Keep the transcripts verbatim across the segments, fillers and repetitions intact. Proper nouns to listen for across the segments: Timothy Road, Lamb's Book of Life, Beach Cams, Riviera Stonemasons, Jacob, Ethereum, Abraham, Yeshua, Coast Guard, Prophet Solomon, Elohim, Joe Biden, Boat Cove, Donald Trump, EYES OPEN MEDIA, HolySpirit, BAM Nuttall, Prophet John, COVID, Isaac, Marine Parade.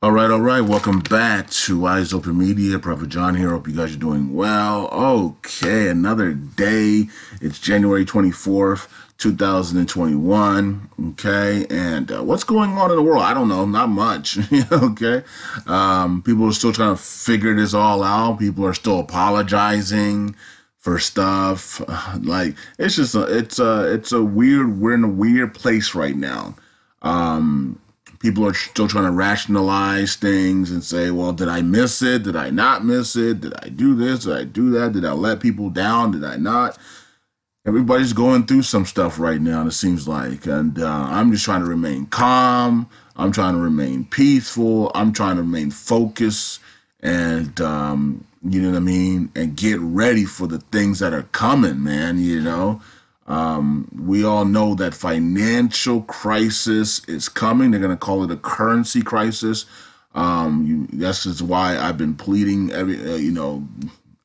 All right, all right. Welcome back to Eyes Open Media. Prophet John here. Hope you guys are doing well. Okay, another day. It's January twenty-fourth, two thousand twenty-one. Okay, and uh, what's going on in the world? I don't know. Not much. Okay, um, people are still trying to figure this all out. People are still apologizing for stuff. Like it's just a, it's a it's a weird. We're in a weird place right now. Um. People are still trying to rationalize things and say, well, did I miss it? Did I not miss it? Did I do this? Did I do that? Did I let people down? Did I not? Everybody's going through some stuff right now, it seems like. And uh, I'm just trying to remain calm. I'm trying to remain peaceful. I'm trying to remain focused and, um, you know what I mean, and get ready for the things that are coming, man, you know. Um, we all know that financial crisis is coming. They're going to call it a currency crisis. Um, you, that's just why I've been pleading every, uh, you know,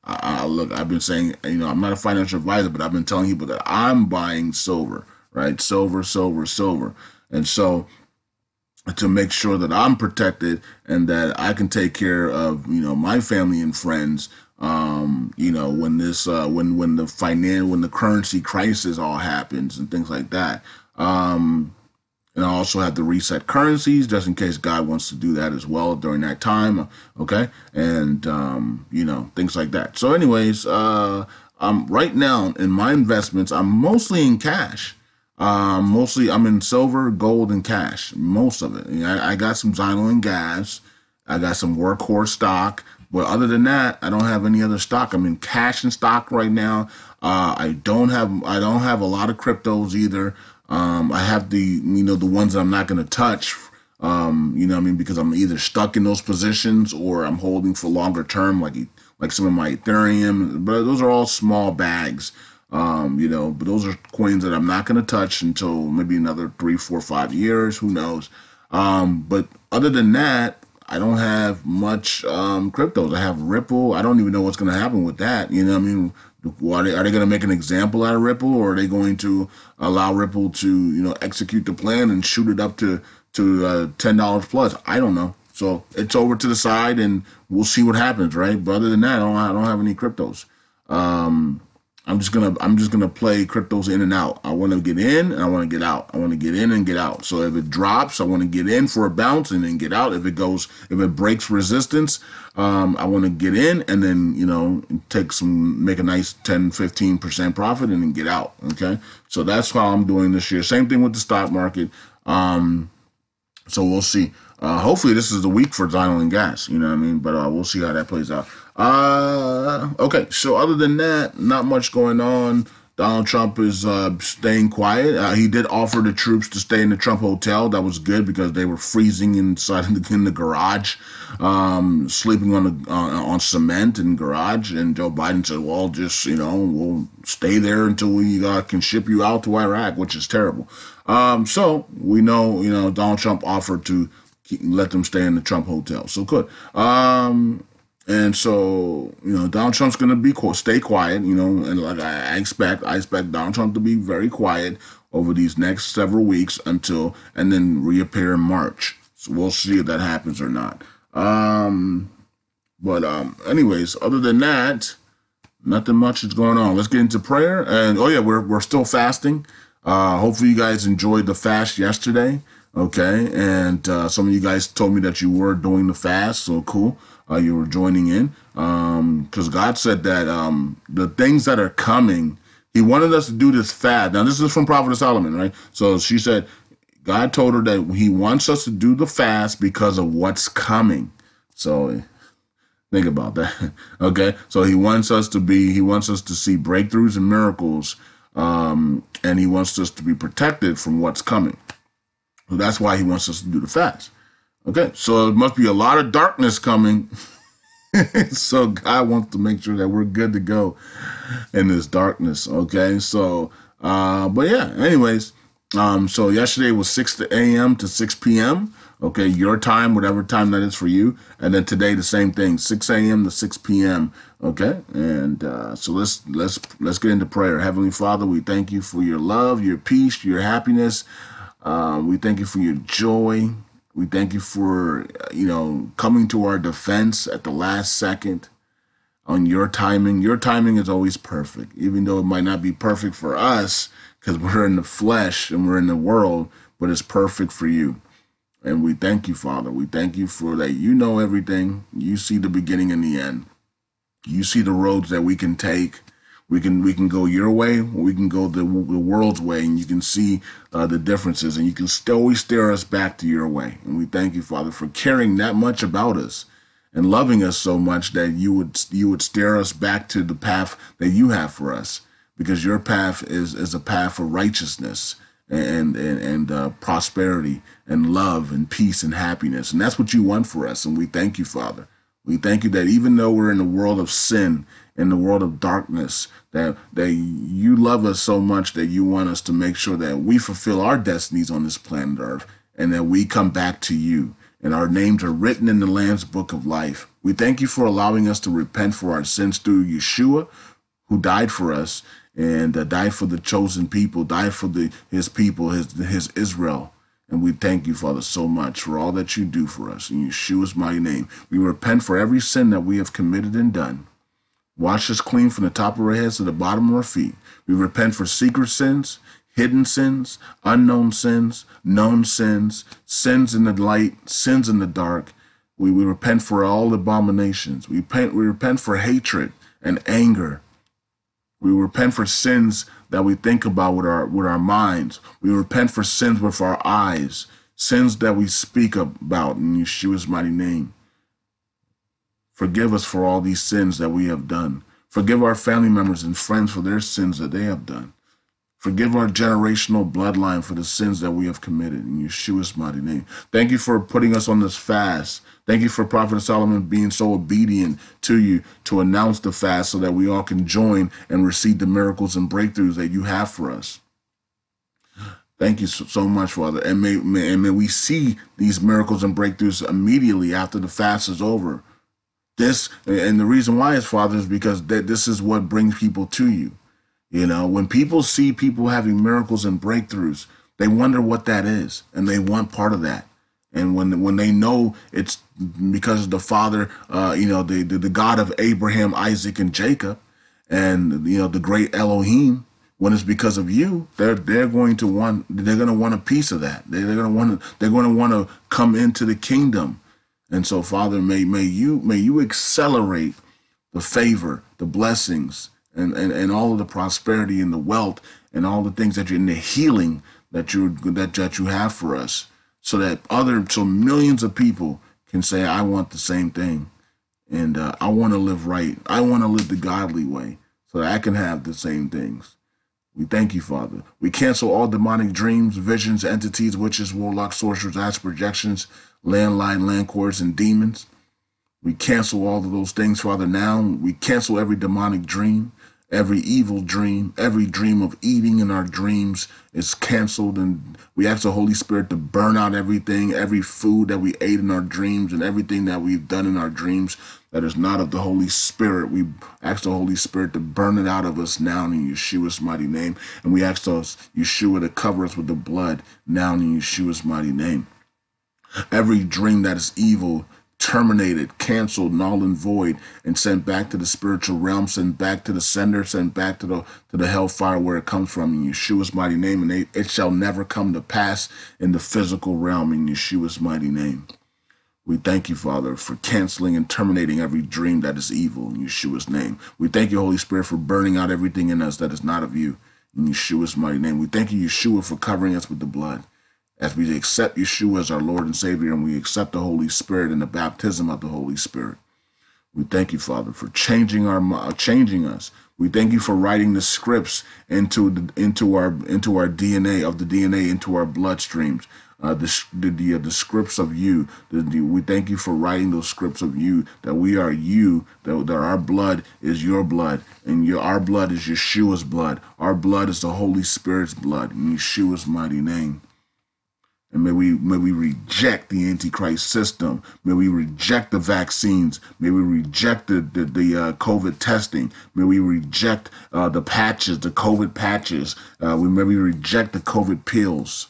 I, I look, I've been saying, you know, I'm not a financial advisor, but I've been telling people that I'm buying silver, right? Silver, silver, silver. And so to make sure that I'm protected and that I can take care of, you know, my family and friends, um you know, when this uh when when the finance when the currency crisis all happens and things like that, um and I also have to reset currencies just in case God wants to do that as well during that time, okay? And um you know, things like that. So anyways, uh um right now in my investments, I'm mostly in cash. um mostly I'm in silver, gold, and cash, most of it. I, I got some Xylo and gas, I got some Workhorse stock. But other than that, I don't have any other stock. I'm in cash and stock right now. Uh, I don't have I don't have a lot of cryptos either. Um, I have the you know the ones that I'm not going to touch. Um, you know what I mean, because I'm either stuck in those positions or I'm holding for longer term, like like some of my Ethereum. But those are all small bags. Um, you know, but those are coins that I'm not going to touch until maybe another three, four, five years. Who knows? Um, but other than that, I don't have much um, cryptos. I have Ripple. I don't even know what's going to happen with that. You know what I mean? Are they, are they going to make an example out of Ripple, or are they going to allow Ripple to, you know, execute the plan and shoot it up to, to uh, ten dollars plus? I don't know. So it's over to the side, and we'll see what happens, right? But other than that, I don't, I don't have any cryptos. Um, I'm just going to I'm just gonna play cryptos in and out. I want to get in and I want to get out. I want to get in and get out. So if it drops, I want to get in for a bounce and then get out. If it goes, if it breaks resistance, um, I want to get in and then, you know, take some, make a nice ten, fifteen percent profit and then get out, okay? So that's how I'm doing this year. Same thing with the stock market. Um, so we'll see. Uh, hopefully this is the week for Xylo and gas, you know what I mean? But uh, we'll see how that plays out. Uh, okay, so other than that, not much going on. Donald Trump is uh, staying quiet. Uh, he did offer the troops to stay in the Trump Hotel. That was good because they were freezing inside in the, in the garage, um, sleeping on the, uh, on cement in the garage. And Joe Biden said, well, just, you know, we'll stay there until we uh, can ship you out to Iraq, which is terrible. Um, so we know, you know, Donald Trump offered to keep, let them stay in the Trump Hotel. So good. Um... And so, you know, Donald Trump's going to be stay quiet, you know, and like I expect, I expect Donald Trump to be very quiet over these next several weeks until, and then reappear in March. So we'll see if that happens or not. Um, but um, anyways, other than that, nothing much is going on. Let's get into prayer. And oh yeah, we're, we're still fasting. Uh, hopefully you guys enjoyed the fast yesterday. Okay. And uh, some of you guys told me that you were doing the fast. So cool. Uh, you were joining in, um, because God said that um, the things that are coming, he wanted us to do this fast. Now, this is from Prophet Solomon, right? So she said, God told her that he wants us to do the fast because of what's coming. So think about that, okay? So he wants us to be, he wants us to see breakthroughs and miracles, um, and he wants us to be protected from what's coming. So that's why he wants us to do the fast. Okay, so it must be a lot of darkness coming. So God wants to make sure that we're good to go in this darkness. Okay, so, uh, but yeah, anyways, um, so yesterday was six a m to six p m Okay, your time, whatever time that is for you. And then today, the same thing, six a m to six p m Okay, and uh, so let's let's let's get into prayer. Heavenly Father, we thank you for your love, your peace, your happiness. Uh, we thank you for your joy. We thank you for, you know, coming to our defense at the last second on your timing. Your timing is always perfect, even though it might not be perfect for us because we're in the flesh and we're in the world, but it's perfect for you. And we thank you, Father. We thank you for that. You know everything. You see the beginning and the end. You see the roads that we can take. We can we can go your way. We can go the, the world's way, and you can see uh, the differences, and you can still always steer us back to your way. And we thank you, Father, for caring that much about us and loving us so much that you would you would steer us back to the path that you have for us, because your path is is a path of righteousness and and, and uh, prosperity and love and peace and happiness. And that's what you want for us. And we thank you, Father. We thank you that even though we're in the world of sin, in the world of darkness, that, that you love us so much that you want us to make sure that we fulfill our destinies on this planet Earth, and that we come back to you, and our names are written in the Lamb's Book of Life. We thank you for allowing us to repent for our sins through Yeshua, who died for us, and uh, died for the chosen people, died for the his people, his, his Israel. And we thank you, Father, so much for all that you do for us. In Yeshua's mighty name, we repent for every sin that we have committed and done. Wash us clean from the top of our heads to the bottom of our feet. We repent for secret sins, hidden sins, unknown sins, known sins, sins in the light, sins in the dark. We, we repent for all abominations. We repent, we repent for hatred and anger. We repent for sins that we think about with our with our minds. We repent for sins with our eyes, sins that we speak about in Yeshua's mighty name. Forgive us for all these sins that we have done. Forgive our family members and friends for their sins that they have done. Forgive our generational bloodline for the sins that we have committed in Yeshua's mighty name. Thank you for putting us on this fast. Thank you for Prophet Solomon being so obedient to you to announce the fast so that we all can join and receive the miracles and breakthroughs that you have for us. Thank you so, so much, Father. And may, may, and may we see these miracles and breakthroughs immediately after the fast is over. This, and the reason why is, Father, is because th- this is what brings people to you. You know, when people see people having miracles and breakthroughs, they wonder what that is, and they want part of that. And when when they know it's because of the Father, uh, you know, the, the, the God of Abraham, Isaac, and Jacob, and, you know, the great Elohim, when it's because of you, they're they're going to want they're going to want a piece of that. They, they're going to want to they're going to want to come into the kingdom. And so, Father, may may you may you accelerate the favor, the blessings, and, and, and all of the prosperity and the wealth and all the things that you're in the healing that you that, that you have for us, so that other so millions of people can say, I want the same thing, and uh, I want to live right. I want to live the godly way so that I can have the same things. We thank you, Father. We cancel all demonic dreams, visions, entities, witches, warlocks, sorcerers, astral projections, landline, land cords, and demons. We cancel all of those things, Father, now. We cancel every demonic dream, every evil dream, every dream of eating in our dreams is canceled. And we ask the Holy Spirit to burn out everything, every food that we ate in our dreams and everything that we've done in our dreams that is not of the Holy Spirit. We ask the Holy Spirit to burn it out of us now in Yeshua's mighty name. And we ask those Yeshua to cover us with the blood now in Yeshua's mighty name. Every dream that is evil, terminated, canceled, null and void, and sent back to the spiritual realm, sent back to the sender, sent back to the to the hellfire where it comes from in Yeshua's mighty name, and they, it shall never come to pass in the physical realm in Yeshua's mighty name. We thank you, Father, for canceling and terminating every dream that is evil in Yeshua's name. We thank you, Holy Spirit, for burning out everything in us that is not of you in Yeshua's mighty name. We thank you, Yeshua, for covering us with the blood. As we accept Yeshua as our Lord and Savior, and we accept the Holy Spirit and the baptism of the Holy Spirit, we thank you, Father, for changing our uh, changing us. We thank you for writing the scripts into the, into our into our D N A of the D N A into our bloodstreams. Uh, the the the, uh, the scripts of you. The, the, we thank you for writing those scripts of you, that we are you. That, that our blood is your blood, and your our blood is Yeshua's blood. Our blood is the Holy Spirit's blood in Yeshua's mighty name. And may we, may we reject the Antichrist system. May we reject the vaccines. May we reject the, the, the uh, COVID testing. May we reject uh, the patches, the COVID patches. Uh, we, may we reject the COVID pills.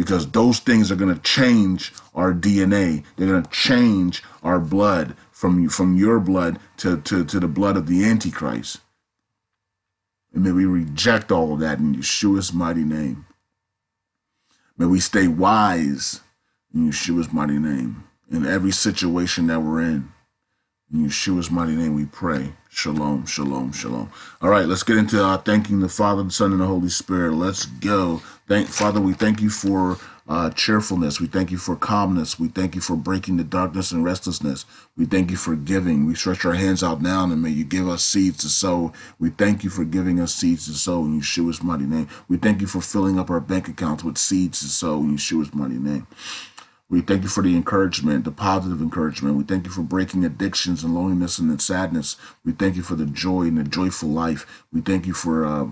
because those things are going to change our D N A. They're going to change our blood from, from your blood to, to, to the blood of the Antichrist. And may we reject all of that in Yeshua's mighty name. May we stay wise in Yeshua's mighty name, in every situation that we're in. In Yeshua's mighty name we pray. Shalom, shalom, shalom. All right, let's get into uh, thanking the Father, the Son, and the Holy Spirit. Let's go. Thank Father, we thank you for uh, cheerfulness. We thank you for calmness. We thank you for breaking the darkness and restlessness. We thank you for giving. We stretch our hands out now, and may you give us seeds to sow. We thank you for giving us seeds to sow in Yeshua's mighty name. We thank you for filling up our bank accounts with seeds to sow in Yeshua's mighty name. We thank you for the encouragement, the positive encouragement. We thank you for breaking addictions and loneliness and sadness. We thank you for the joy and the joyful life. We thank you for uh,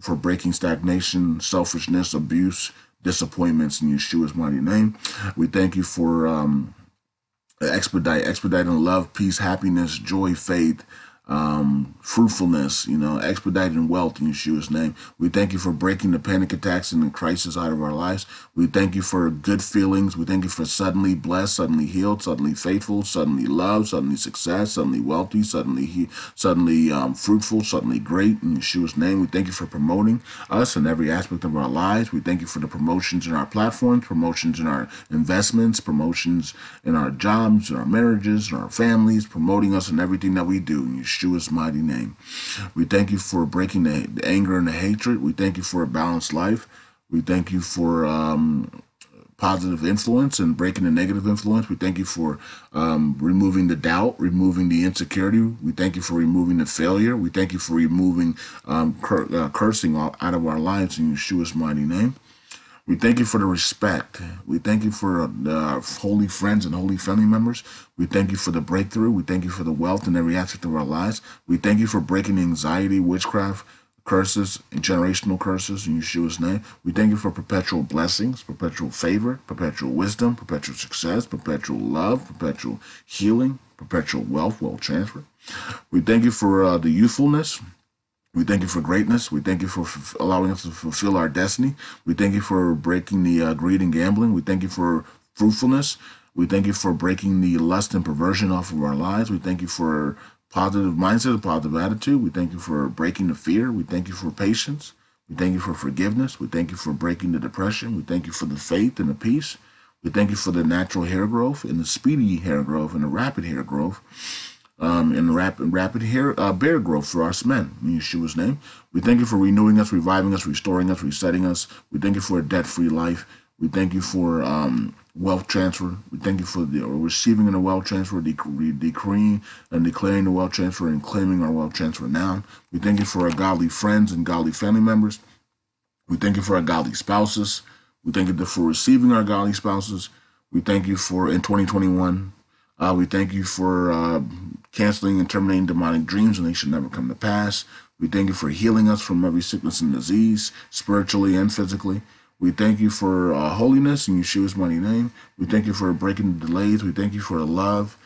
for breaking stagnation, selfishness, abuse, disappointments in Yeshua's mighty name. We thank you for um, expedite, expediting love, peace, happiness, joy, faith, um, fruitfulness, you know, expediting wealth in Yeshua's name. We thank you for breaking the panic attacks and the crisis out of our lives. We thank you for good feelings. We thank you for suddenly blessed, suddenly healed, suddenly faithful, suddenly loved, suddenly success, suddenly wealthy, suddenly he, suddenly um, fruitful, suddenly great in Yeshua's name. We thank you for promoting us in every aspect of our lives. We thank you for the promotions in our platforms, promotions in our investments, promotions in our jobs, in our marriages, in our families, promoting us in everything that we do in Yeshua. Yeshua's mighty name. We thank you for breaking the, the anger and the hatred. We thank you for a balanced life. We thank you for um, positive influence and breaking the negative influence. We thank you for um, removing the doubt, removing the insecurity. We thank you for removing the failure. We thank you for removing um, cur uh, cursing out of our lives in Yeshua's mighty name. We thank you for the respect. We thank you for uh, holy friends and holy family members. We thank you for the breakthrough. We thank you for the wealth in every aspect of our lives. We thank you for breaking anxiety, witchcraft, curses, and generational curses in Yeshua's name. We thank you for perpetual blessings, perpetual favor, perpetual wisdom, perpetual success, perpetual love, perpetual healing, perpetual wealth, wealth transfer. We thank you for uh, the youthfulness. We thank you for greatness. We thank you for f allowing us to fulfill our destiny. We thank you for breaking the uh, greed and gambling. We thank you for fruitfulness. We thank you for breaking the lust and perversion off of our lives. We thank you for positive mindset, a positive attitude. We thank you for breaking the fear. We thank you for patience. We thank you for forgiveness. We thank you for breaking the depression. We thank you for the faith and the peace. We thank you for the natural hair growth and the speedy hair growth and the rapid hair growth. Um, and rapid, rapid hair, uh, bear growth for us men, in Yeshua's name. We thank you for renewing us, reviving us, restoring us, resetting us. We thank you for a debt-free life. We thank you for um, wealth transfer. We thank you for the receiving the wealth transfer, dec decreeing and declaring the wealth transfer and claiming our wealth transfer now. We thank you for our godly friends and godly family members. We thank you for our godly spouses. We thank you for receiving our godly spouses. We thank you for, in twenty twenty-one, Uh, we thank you for uh, canceling and terminating demonic dreams, and they should never come to pass. We thank you for healing us from every sickness and disease, spiritually and physically. We thank you for uh, holiness in Yeshua's mighty name. We thank you for breaking the delays. We thank you for love,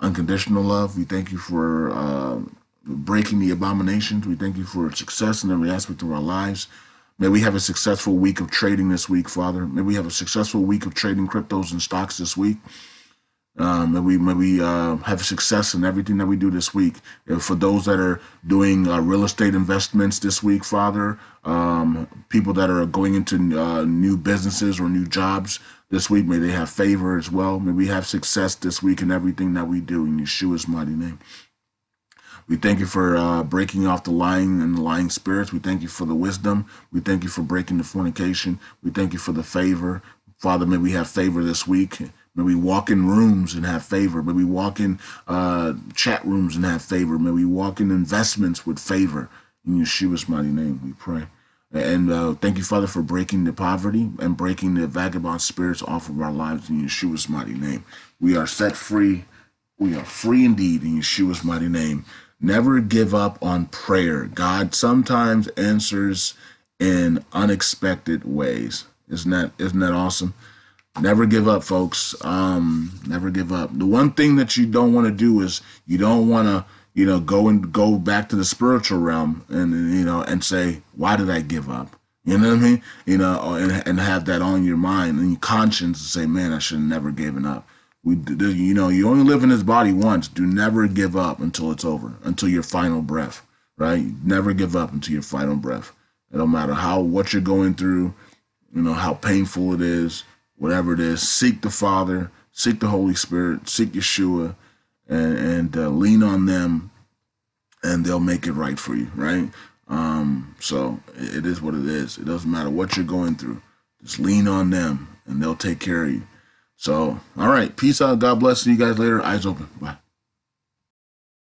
unconditional love. We thank you for uh, breaking the abominations. We thank you for success in every aspect of our lives. May we have a successful week of trading this week, Father. May we have a successful week of trading cryptos and stocks this week. Um, and we, may we uh, have success in everything that we do this week. And for those that are doing uh, real estate investments this week, Father, um, people that are going into uh, new businesses or new jobs this week, may they have favor as well. May we have success this week in everything that we do in Yeshua's mighty name. We thank you for uh, breaking off the lying and the lying spirits. We thank you for the wisdom. We thank you for breaking the fornication. We thank you for the favor. Father, may we have favor this week. May we walk in rooms and have favor. May we walk in uh, chat rooms and have favor. May we walk in investments with favor. In Yeshua's mighty name, we pray. And uh, thank you, Father, for breaking the poverty and breaking the vagabond spirits off of our lives in Yeshua's mighty name. We are set free. We are free indeed in Yeshua's mighty name. Never give up on prayer. God sometimes answers in unexpected ways. Isn't that, isn't that awesome? Never give up, folks. Um, never give up. The one thing that you don't want to do is you don't want to, you know, go and go back to the spiritual realm and, you know, and say, why did I give up? You know what I mean? You know, and, and have that on your mind and your conscience and say, man, I should have never given up. We, you know, you only live in this body once. Do never give up until it's over, until your final breath, right? Never give up until your final breath. It don't matter how, what you're going through, you know, how painful it is, whatever it is, seek the Father, seek the Holy Spirit, seek Yeshua, and, and uh, lean on them, and they'll make it right for you, right? Um, so it is what it is. It doesn't matter what you're going through. Just lean on them, and they'll take care of you. So, all right. Peace out. God bless you guys later. Eyes open. Bye.